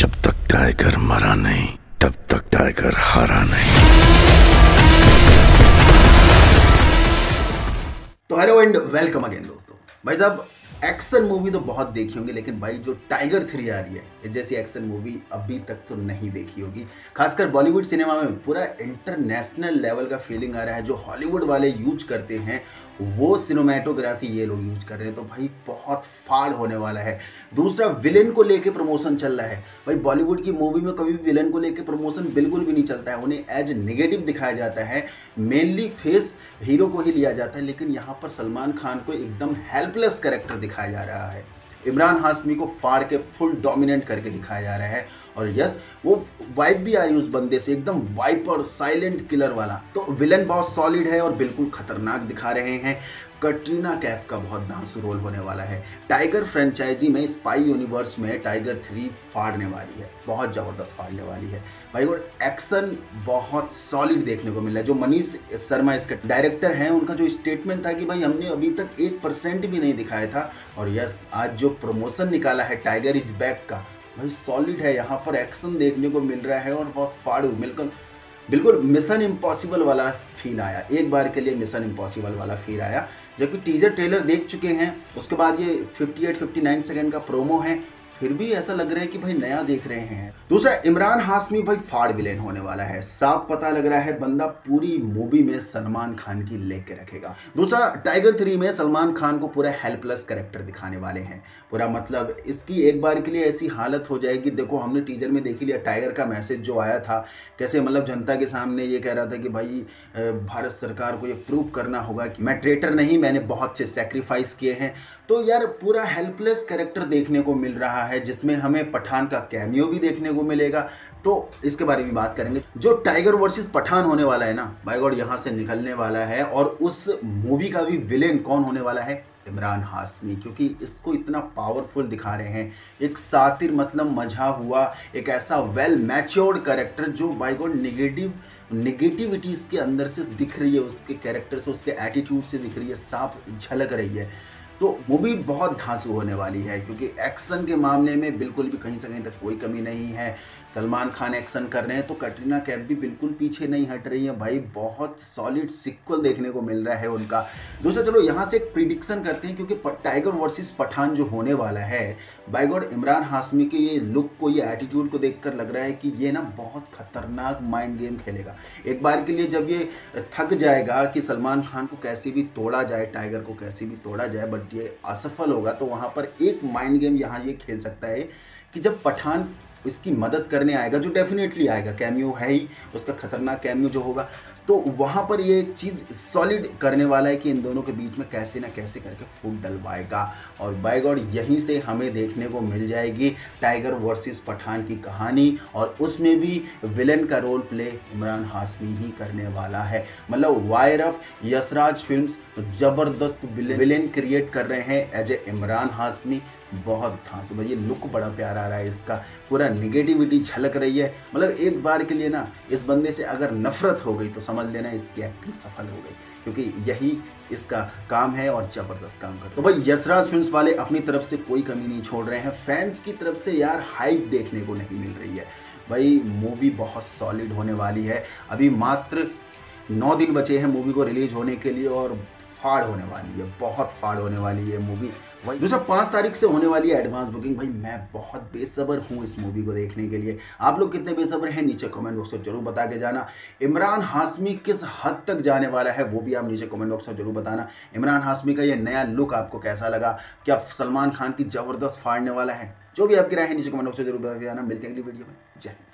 जब तक टाइगर मरा नहीं तब तक टाइगर हारा नहीं। तो हेलो एंड वेलकम अगेन दोस्तों। भाई साहब एक्शन मूवी तो बहुत देखी होंगी, लेकिन भाई जो टाइगर 3 आ रही है इस जैसी एक्शन मूवी अभी तक तो नहीं देखी होगी। खासकर बॉलीवुड सिनेमा में पूरा इंटरनेशनल लेवल का फीलिंग आ रहा है। जो हॉलीवुड वाले यूज करते हैं वो सिनेमेटोग्राफी ये लोग यूज कर रहे हैं, तो भाई बहुत फाड़ होने वाला है। दूसरा विलेन को लेके प्रमोशन चल रहा है। भाई बॉलीवुड की मूवी में कभी भी विलेन को लेके प्रमोशन बिल्कुल भी नहीं चलता है, उन्हें एज नेगेटिव दिखाया जाता है, मेनली फेस हीरो को ही लिया जाता है। लेकिन यहाँ पर सलमान खान को एकदम हेल्पलेस कैरेक्टर दिखाया जा रहा है, इमरान हाशमी को फाड़ के फुल डोमिनेट करके दिखाया जा रहा है। और यस वो वाइप भी आ रही है उस बंदे से, एकदम वाइप और साइलेंट किलर वाला। तो विलन बहुत सॉलिड है और बिल्कुल खतरनाक दिखा रहे हैं। कटरीना कैफ का बहुत धांसू रोल होने वाला है। टाइगर फ्रेंचाइजी में स्पाई यूनिवर्स में टाइगर 3 फाड़ने वाली है, बहुत ज़बरदस्त फाड़ने वाली है भाई। और एक्शन बहुत सॉलिड देखने को मिला है। जो मनीष शर्मा इसके डायरेक्टर हैं, उनका जो स्टेटमेंट था कि भाई हमने अभी तक 1% भी नहीं दिखाया था, और यस आज जो प्रमोशन निकाला है टाइगर इज बैक का, भाई सॉलिड है। यहाँ पर एक्शन देखने को मिल रहा है और बहुत फाड़ू, बिल्कुल मिशन इम्पॉसिबल वाला फील आया। एक बार के लिए मिशन इम्पॉसिबल वाला फील आया। जबकि टीजर ट्रेलर देख चुके हैं, उसके बाद ये 58-59 सेकंड का प्रोमो है, फिर भी ऐसा लग रहा है कि भाई नया देख रहे हैं। दूसरा इमरान हाशमी भाई फाड़ विलेन होने वाला है, साफ पता लग रहा है बंदा पूरी मूवी में सलमान खान की लेके रखेगा। दूसरा टाइगर 3 में सलमान खान को पूरा हेल्पलेस कैरेक्टर दिखाने वाले हैं, पूरा मतलब इसकी एक बार के लिए ऐसी हालत हो जाएगी। देखो हमने टीजर में देखी लिया टाइगर का मैसेज जो आया था, कैसे मतलब जनता के सामने ये कह रहा था कि भाई भारत सरकार को ये प्रूव करना होगा कि मैं ट्रेटर नहीं, मैंने बहुत से सेक्रीफाइस किए हैं। तो यार पूरा हेल्पलेस कैरेक्टर देखने को मिल रहा है, जिसमें हमें पठान का कैमियो भी देखने को मिलेगा, तो इसके बारे में बात करेंगे। जो टाइगर वर्सेस पठान होने वाला है ना भाई, गॉड यहाँ से निकलने वाला है। और उस मूवी का भी विलेन कौन होने वाला है? इमरान हाशमी, क्योंकि इसको इतना पावरफुल दिखा रहे हैं। एक सातिर मतलब मझा हुआ, एक ऐसा वेल मैच्योर्ड कैरेक्टर जो बाय गॉड निगेटिविटी इसके अंदर से दिख रही है, उसके कैरेक्टर से, उसके एटीट्यूड से दिख रही है, साफ झलक रही है। तो मूवी बहुत धांसू होने वाली है, क्योंकि एक्शन के मामले में बिल्कुल भी कहीं से कहीं तक कोई कमी नहीं है। सलमान खान एक्शन कर रहे हैं, तो कटरीना कैफ भी बिल्कुल पीछे नहीं हट रही है। भाई बहुत सॉलिड सिक्वल देखने को मिल रहा है उनका। दूसरा चलो यहाँ से एक प्रिडिक्शन करते हैं, क्योंकि टाइगर वर्सेस पठान जो होने वाला है, बाय गॉड इमरान हाशमी के ये लुक को, ये एटीट्यूड को देख कर लग रहा है कि ये ना बहुत खतरनाक माइंड गेम खेलेगा। एक बार के लिए जब ये थक जाएगा कि सलमान खान को कैसे भी तोड़ा जाए, टाइगर को कैसे भी तोड़ा जाए, बट ये असफल होगा, तो वहाँ पर एक माइंड गेम यहाँ ये खेल सकता है कि जब पठान इसकी मदद करने आएगा, जो डेफिनेटली आएगा, कैमियो है ही, उसका खतरनाक कैमियो जो होगा, तो वहाँ पर ये एक चीज़ सॉलिड करने वाला है कि इन दोनों के बीच में कैसे ना कैसे करके फूट डलवाएगा। और बाय गॉड यहीं से हमें देखने को मिल जाएगी टाइगर वर्सेस पठान की कहानी, और उसमें भी विलेन का रोल प्ले इमरान हाशमी ही करने वाला है। मतलब वायर ऑफ यशराज फिल्म्स ज़बरदस्त विलेन क्रिएट कर रहे हैं एज ए इमरान हाशमी। बहुत धांसू भाई, ये लुक बड़ा प्यारा आ रहा है इसका, पूरा निगेटिविटी झलक रही है। मतलब एक बार के लिए ना इस बंदे से अगर नफरत हो गई तो समझ लेना इसकी एक्टिंग सफल हो गई, क्योंकि यही इसका काम है और ज़बरदस्त काम करता है। तो भाई यशराज फिल्म्स वाले अपनी तरफ से कोई कमी नहीं छोड़ रहे हैं। फैंस की तरफ से यार हाइप देखने को नहीं मिल रही है। भाई मूवी बहुत सॉलिड होने वाली है। अभी मात्र 9 दिन बचे हैं मूवी को रिलीज होने के लिए, और फाड़ होने वाली है, बहुत फाड़ होने वाली है मूवी। भाई दूसरा 5 तारीख से होने वाली है एडवांस बुकिंग। भाई मैं बहुत बेसब्र हूँ इस मूवी को देखने के लिए। आप लोग कितने बेसब्र हैं नीचे कमेंट बॉक्स में जरूर बता के जाना। इमरान हाशमी किस हद तक जाने वाला है वो भी आप नीचे कमेंट बॉक्स में जरूर बताना। इमरान हाशमी का ये नया लुक आपको कैसा लगा? क्या सलमान खान की ज़बरदस्त फाड़ने वाला है? जो भी आपकी राय है नीचे कमेंट बॉक्स में जरूर बता के जाना। मिलते हैं अगली वीडियो में, जय हिंद।